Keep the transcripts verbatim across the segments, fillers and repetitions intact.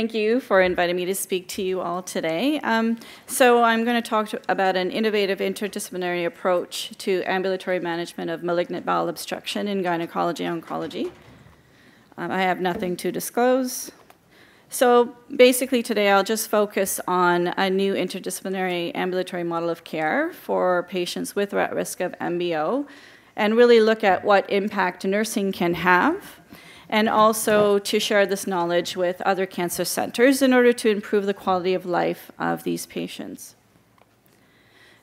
Thank you for inviting me to speak to you all today. Um, so I'm going to talk to, about an innovative interdisciplinary approach to ambulatory management of malignant bowel obstruction in gynecology and oncology. Um, I have nothing to disclose. So basically today I'll just focus on a new interdisciplinary ambulatory model of care for patients with or at risk of M B O, and really look at what impact nursing can have, and also to share this knowledge with other cancer centers in order to improve the quality of life of these patients.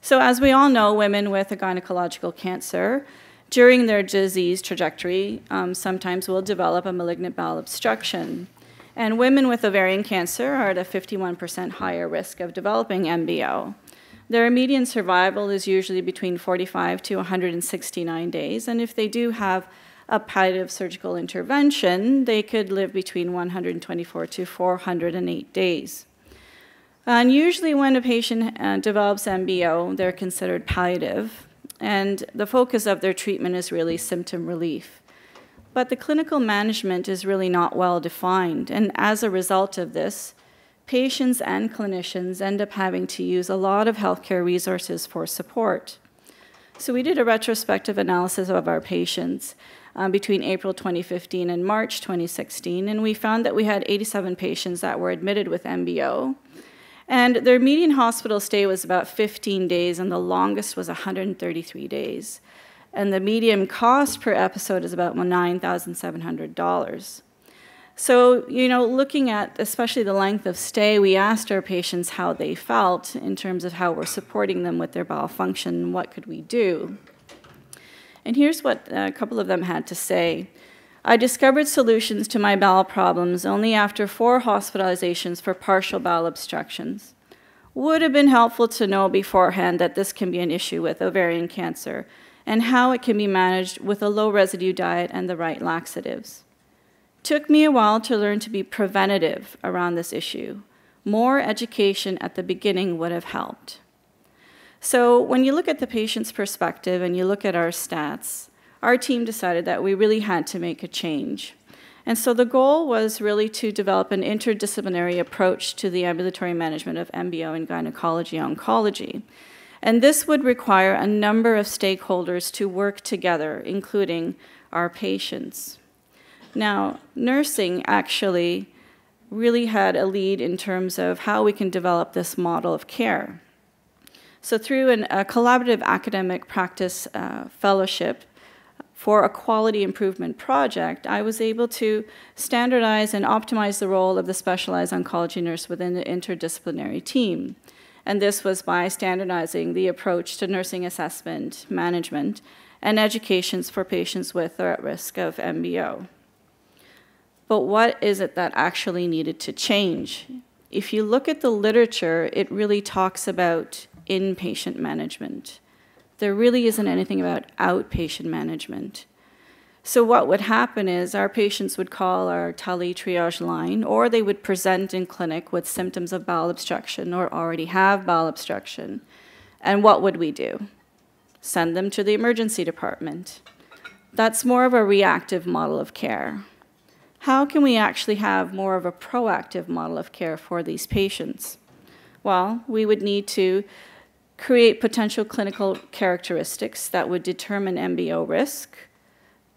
So as we all know, women with a gynecological cancer during their disease trajectory um, sometimes will develop a malignant bowel obstruction. And women with ovarian cancer are at a fifty-one percent higher risk of developing M B O. Their median survival is usually between forty-five to one hundred sixty-nine days, and if they do have a palliative surgical intervention, they could live between one hundred twenty-four to four hundred eight days. And usually when a patient uh, develops M B O, they're considered palliative, and the focus of their treatment is really symptom relief. But the clinical management is really not well defined, and as a result of this, patients and clinicians end up having to use a lot of healthcare resources for support. So we did a retrospective analysis of our patients um, between April twenty fifteen and March twenty sixteen, and we found that we had eighty-seven patients that were admitted with M B O, and their median hospital stay was about fifteen days, and the longest was one hundred thirty-three days. And the median cost per episode is about nine thousand seven hundred dollars. So, you know, looking at especially the length of stay, we asked our patients how they felt in terms of how we're supporting them with their bowel function and what could we do. And here's what a couple of them had to say. I discovered solutions to my bowel problems only after four hospitalizations for partial bowel obstructions. Would have been helpful to know beforehand that this can be an issue with ovarian cancer, and how it can be managed with a low residue diet and the right laxatives. Took me a while to learn to be preventative around this issue. More education at the beginning would have helped. So when you look at the patient's perspective and you look at our stats, our team decided that we really had to make a change. And so the goal was really to develop an interdisciplinary approach to the ambulatory management of M B O in gynecology oncology. And this would require a number of stakeholders to work together, including our patients. Now, nursing actually really had a lead in terms of how we can develop this model of care. So through an, a collaborative academic practice uh, fellowship for a quality improvement project, I was able to standardize and optimize the role of the specialized oncology nurse within the interdisciplinary team. And this was by standardizing the approach to nursing assessment, management, and educations for patients with or at risk of M B O. But what is it that actually needed to change? If you look at the literature, it really talks about inpatient management. There really isn't anything about outpatient management. So what would happen is our patients would call our tele triage line, or they would present in clinic with symptoms of bowel obstruction or already have bowel obstruction. And what would we do? Send them to the emergency department. That's more of a reactive model of care. How can we actually have more of a proactive model of care for these patients? Well, we would need to create potential clinical characteristics that would determine M B O risk,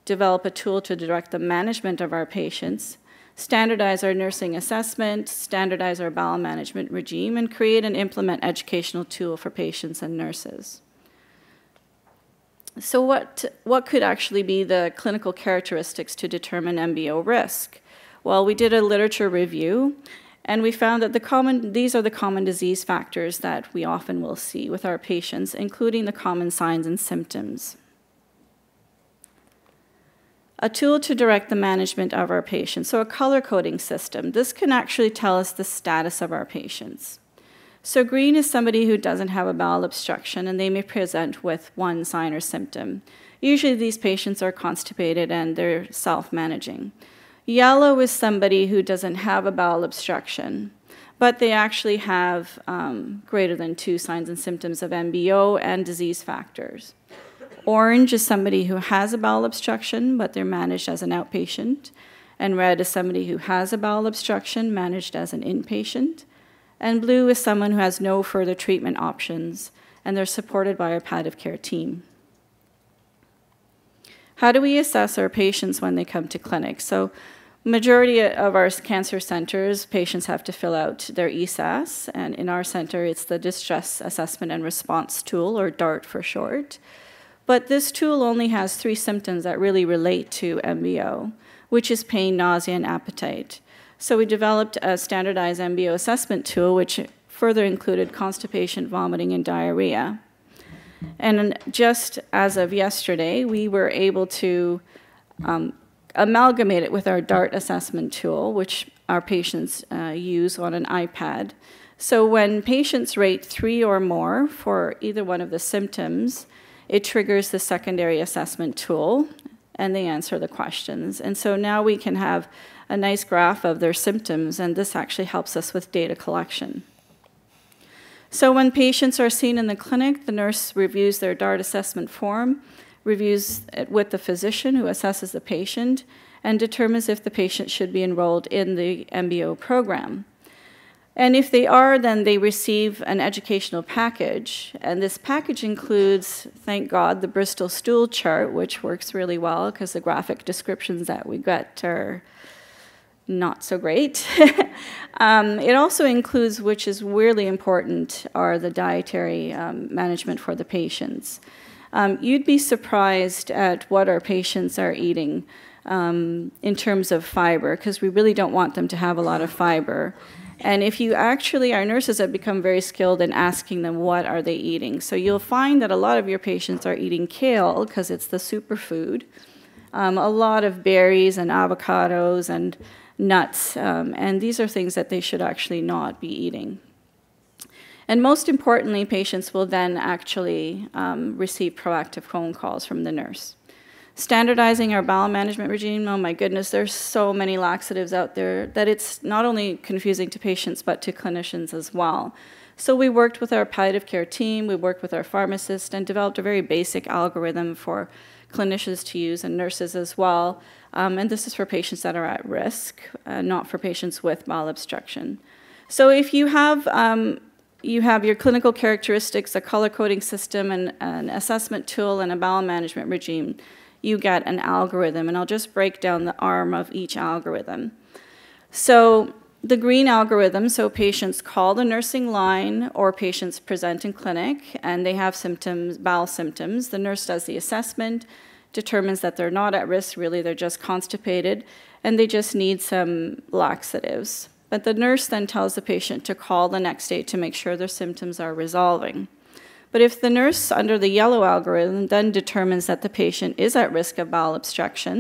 develop a tool to direct the management of our patients, standardize our nursing assessment, standardize our bowel management regime, and create and implement educational tool for patients and nurses. So what, what could actually be the clinical characteristics to determine M B O risk? Well, we did a literature review, and we found that the common, these are the common disease factors that we often will see with our patients, including the common signs and symptoms. A tool to direct the management of our patients, so a color coding system. This can actually tell us the status of our patients. So green is somebody who doesn't have a bowel obstruction, and they may present with one sign or symptom. Usually these patients are constipated and they're self-managing. Yellow is somebody who doesn't have a bowel obstruction, but they actually have um, greater than two signs and symptoms of M B O and disease factors. Orange is somebody who has a bowel obstruction, but they're managed as an outpatient. and red is somebody who has a bowel obstruction managed as an inpatient, and blue is someone who has no further treatment options, and they're supported by our palliative care team. How do we assess our patients when they come to clinic? So majority of our cancer centers, patients have to fill out their E S A S, and in our center, it's the Distress Assessment and Response Tool, or DART for short. But this tool only has three symptoms that really relate to M B O, which is pain, nausea, and appetite. So we developed a standardized M B O assessment tool, which further included constipation, vomiting, and diarrhea. And just as of yesterday, we were able to um, amalgamate it with our DART assessment tool, which our patients uh, use on an iPad. So when patients rate three or more for either one of the symptoms, it triggers the secondary assessment tool, and they answer the questions. And so now we can have a nice graph of their symptoms, and this actually helps us with data collection. So when patients are seen in the clinic, the nurse reviews their DART assessment form, reviews it with the physician who assesses the patient, and determines if the patient should be enrolled in the M B O program. And if they are, then they receive an educational package. And this package includes, thank God, the Bristol stool chart, which works really well because the graphic descriptions that we get are not so great. um, it also includes, which is really important, are the dietary um, management for the patients. Um, you'd be surprised at what our patients are eating um, in terms of fiber, because we really don't want them to have a lot of fiber. And if you actually, our nurses have become very skilled in asking them what are they eating. So you'll find that a lot of your patients are eating kale, because it's the superfood, um, a lot of berries and avocados and nuts, um, and these are things that they should actually not be eating. And most importantly, patients will then actually um, receive proactive phone calls from the nurse. Standardizing our bowel management regime, oh my goodness, there's so many laxatives out there that it's not only confusing to patients but to clinicians as well. So we worked with our palliative care team, we worked with our pharmacist, and developed a very basic algorithm for clinicians to use and nurses as well. Um, and this is for patients that are at risk, uh, not for patients with bowel obstruction. So if you have um, You have your clinical characteristics, a color coding system, and an assessment tool, and a bowel management regime. You get an algorithm, and I'll just break down the arm of each algorithm. So the green algorithm, so patients call the nursing line or patients present in clinic, and they have symptoms, bowel symptoms. The nurse does the assessment, determines that they're not at risk, really they're just constipated, and they just need some laxatives. But the nurse then tells the patient to call the next day to make sure their symptoms are resolving. But if the nurse under the yellow algorithm then determines that the patient is at risk of bowel obstruction,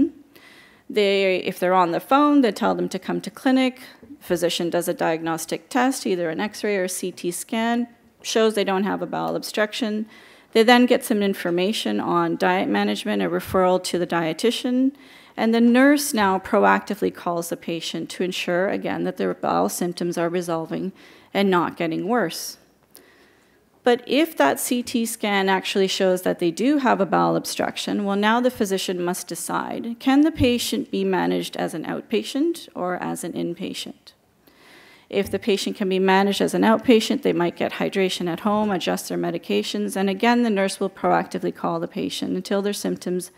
they, if they're on the phone, they tell them to come to clinic. The physician does a diagnostic test, either an x-ray or a C T scan, shows they don't have a bowel obstruction. They then get some information on diet management, a referral to the dietitian, and the nurse now proactively calls the patient to ensure, again, that their bowel symptoms are resolving and not getting worse. But if that C T scan actually shows that they do have a bowel obstruction, well, now the physician must decide, can the patient be managed as an outpatient or as an inpatient? If the patient can be managed as an outpatient, they might get hydration at home, adjust their medications, and again, the nurse will proactively call the patient until their symptoms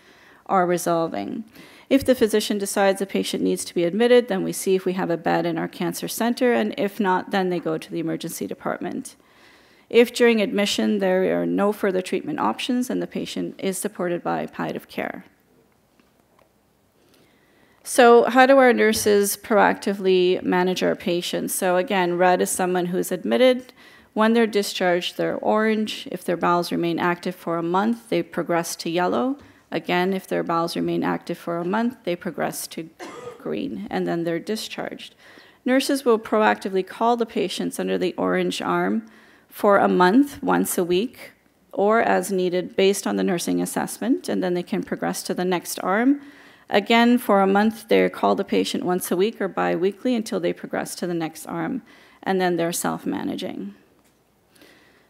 are resolving. If the physician decides the patient needs to be admitted, then we see if we have a bed in our cancer center, and if not, then they go to the emergency department. If during admission there are no further treatment options, then the patient is supported by palliative care. So how do our nurses proactively manage our patients? So again, red is someone who is admitted. When they're discharged, they're orange. If their bowels remain active for a month, they progress to yellow. Again, if their bowels remain active for a month, they progress to green, and then they're discharged. Nurses will proactively call the patients under the orange arm for a month, once a week, or as needed based on the nursing assessment, and then they can progress to the next arm. Again, for a month, they call the patient once a week or bi-weekly until they progress to the next arm, and then they're self-managing.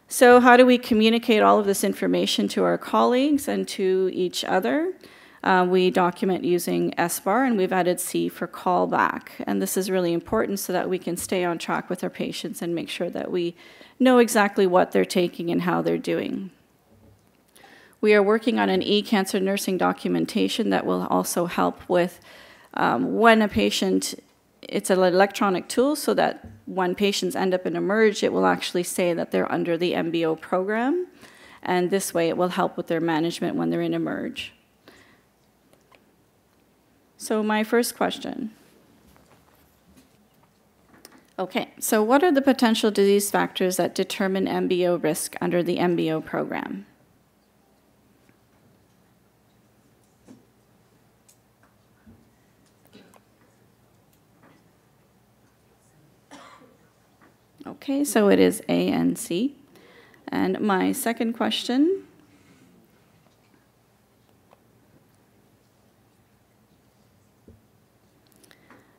So how do we communicate all of this information to our colleagues and to each other? Uh, we document using S B A R, and we've added C for callback. And this is really important so that we can stay on track with our patients and make sure that we know exactly what they're taking and how they're doing. We are working on an e-cancer nursing documentation that will also help with um, when a patient, it's an electronic tool so that when patients end up in eMERGE, it will actually say that they're under the M B O program. And this way it will help with their management when they're in eMERGE. So my first question. Okay, so what are the potential disease factors that determine M B O risk under the M B O program? Okay, so it is A and C. And my second question.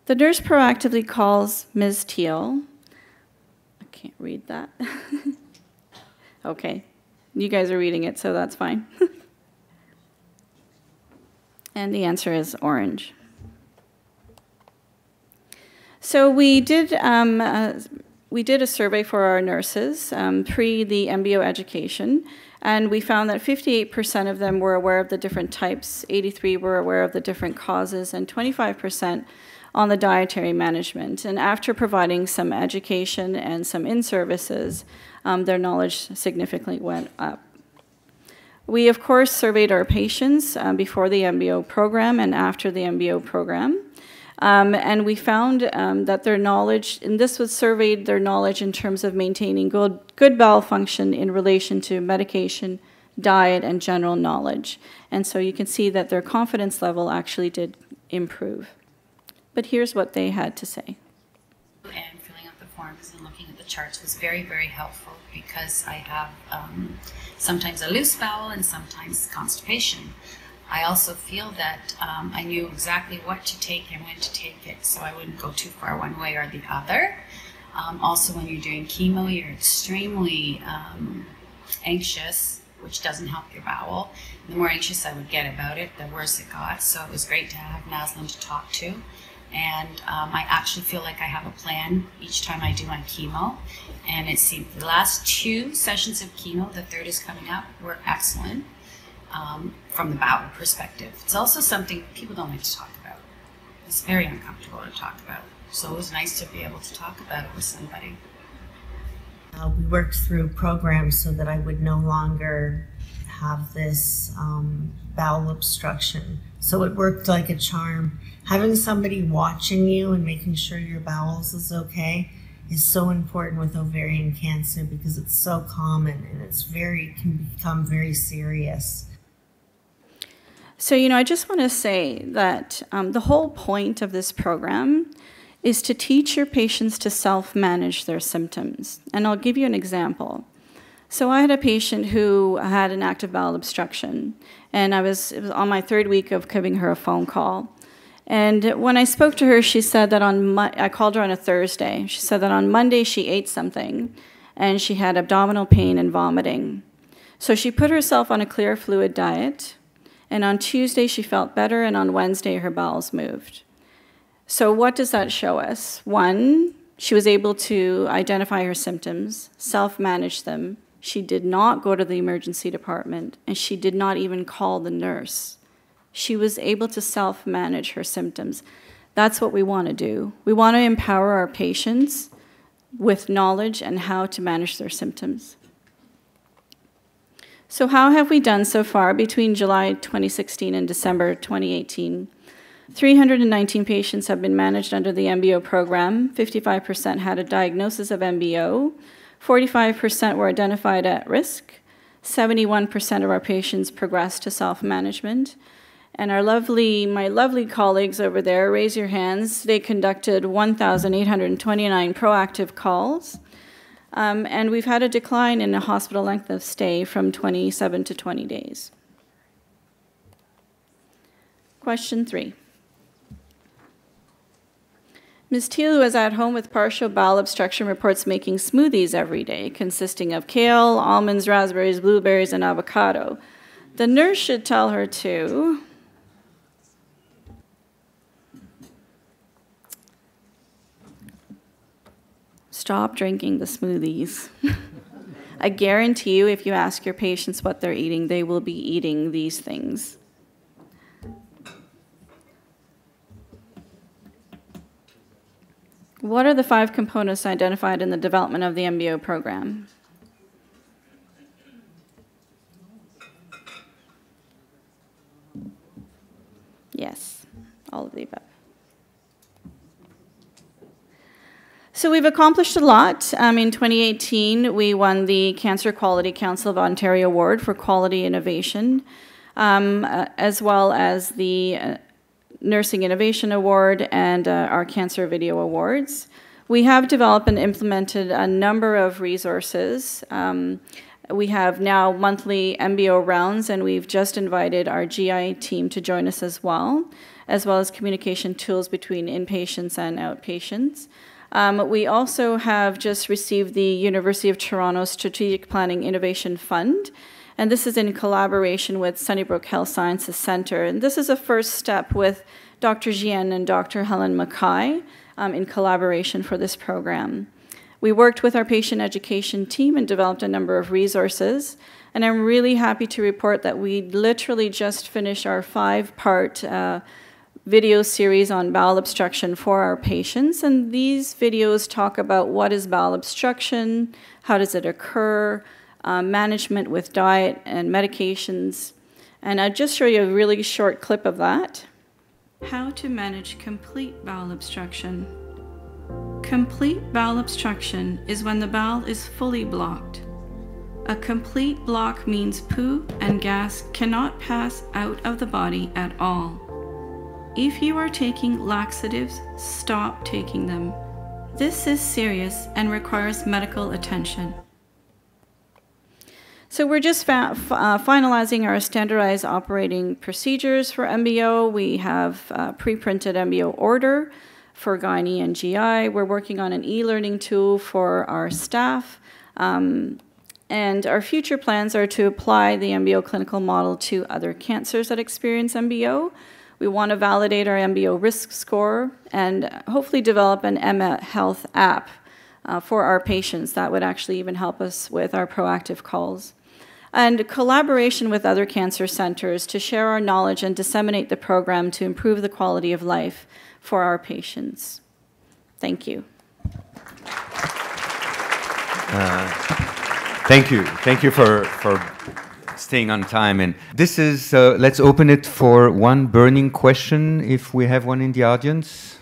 The nurse proactively calls Miz Teal. I can't read that. Okay, you guys are reading it, so that's fine. And the answer is orange. So we did um, uh, we did a survey for our nurses um, pre the M B O education, and we found that fifty-eight percent of them were aware of the different types, eighty-three percent were aware of the different causes, and twenty-five percent on the dietary management. And after providing some education and some in-services, um, their knowledge significantly went up. We, of course, surveyed our patients uh, before the M B O program and after the M B O program. Um, and we found um, that their knowledge, and this was surveyed their knowledge in terms of maintaining good, good bowel function in relation to medication, diet, and general knowledge. And so you can see that their confidence level actually did improve. But here's what they had to say. And filling out the forms and looking at the charts was very, very helpful because I have um, sometimes a loose bowel and sometimes constipation. I also feel that um, I knew exactly what to take and when to take it, so I wouldn't go too far one way or the other. Um, also, when you're doing chemo, you're extremely um, anxious, which doesn't help your bowel. The more anxious I would get about it, the worse it got, so it was great to have Nazlin to talk to. And um, I actually feel like I have a plan each time I do my chemo. And it seems the last two sessions of chemo, the third is coming up, were excellent um, from the bowel perspective. It's also something people don't like to talk about. It's very uncomfortable to talk about. So it was nice to be able to talk about it with somebody. Uh, we worked through programs so that I would no longer have this um, bowel obstruction. So it worked like a charm. Having somebody watching you and making sure your bowels is okay is so important with ovarian cancer because it's so common and it's very can become very serious. So, you know, I just want to say that um, the whole point of this program is to teach your patients to self-manage their symptoms. And I'll give you an example. So I had a patient who had an active bowel obstruction, and I was, it was on my third week of giving her a phone call. And when I spoke to her, she said that on, I called her on a Thursday. She said that on Monday she ate something and she had abdominal pain and vomiting. So she put herself on a clear fluid diet, and on Tuesday she felt better, and on Wednesday her bowels moved. So what does that show us? One, she was able to identify her symptoms, self-manage them. She did not go to the emergency department, and she did not even call the nurse. She was able to self-manage her symptoms. That's what we want to do. We want to empower our patients with knowledge and how to manage their symptoms. So how have we done so far between July twenty sixteen and December twenty eighteen? three hundred nineteen patients have been managed under the M B O program. fifty-five percent had a diagnosis of M B O. forty-five percent were identified at risk. seventy-one percent of our patients progressed to self-management. And our lovely, my lovely colleagues over there, raise your hands, they conducted one thousand eight hundred twenty-nine proactive calls. Um, and we've had a decline in the hospital length of stay from twenty-seven to twenty days. Question three. Miz Teal, who is at home with partial bowel obstruction, reports making smoothies every day, consisting of kale, almonds, raspberries, blueberries, and avocado. The nurse should tell her to stop drinking the smoothies. I guarantee you, if you ask your patients what they're eating, they will be eating these things. What are the five components identified in the development of the M B O program? Yes, all of the above. So we've accomplished a lot. Um, in twenty eighteen, we won the Cancer Quality Council of Ontario Award for Quality Innovation, um, uh, as well as the uh, Nursing Innovation Award and uh, our Cancer Video Awards. We have developed and implemented a number of resources. Um, we have now monthly M B O rounds, and we've just invited our G I team to join us as well, as well as communication tools between inpatients and outpatients. Um, we also have just received the University of Toronto Strategic Planning Innovation Fund, and this is in collaboration with Sunnybrook Health Sciences Centre. And this is a first step with Doctor Jian and Doctor Helen Mackay um, in collaboration for this program. We worked with our patient education team and developed a number of resources, and I'm really happy to report that we literally just finished our five-part uh, video series on bowel obstruction for our patients, and these videos talk about what is bowel obstruction, how does it occur, uh, management with diet and medications, and I'll just show you a really short clip of that. How to manage complete bowel obstruction. Complete bowel obstruction is when the bowel is fully blocked. A complete block means poo and gas cannot pass out of the body at all. If you are taking laxatives, stop taking them. This is serious and requires medical attention. So we're just fa uh, finalizing our standardized operating procedures for M B O. We have a pre-printed M B O order for gynae and G I. We're working on an e-learning tool for our staff. Um, and our future plans are to apply the M B O clinical model to other cancers that experience M B O. We want to validate our M B O risk score and hopefully develop an Emma Health app uh, for our patients that would actually even help us with our proactive calls. And collaboration with other cancer centers to share our knowledge and disseminate the program to improve the quality of life for our patients. Thank you. Uh, thank you. Thank you for... for staying on time, and this is, uh, let's open it for one burning question, if we have one in the audience.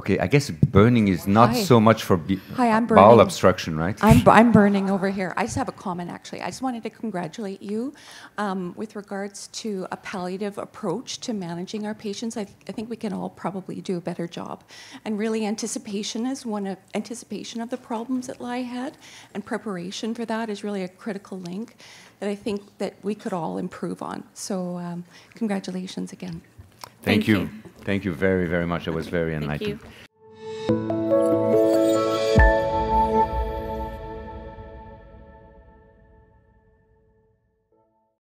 Okay, I guess burning is not Hi. so much for Hi, I'm bowel obstruction, right? I'm, I'm burning over here. I just have a comment, actually. I just wanted to congratulate you um, with regards to a palliative approach to managing our patients. I, th I think we can all probably do a better job. And really, anticipation is one of, anticipation of the problems that lie ahead, and preparation for that is really a critical link that I think that we could all improve on. So um, congratulations again. Thank, Thank you. you. Thank you very, very much. It was very enlightening.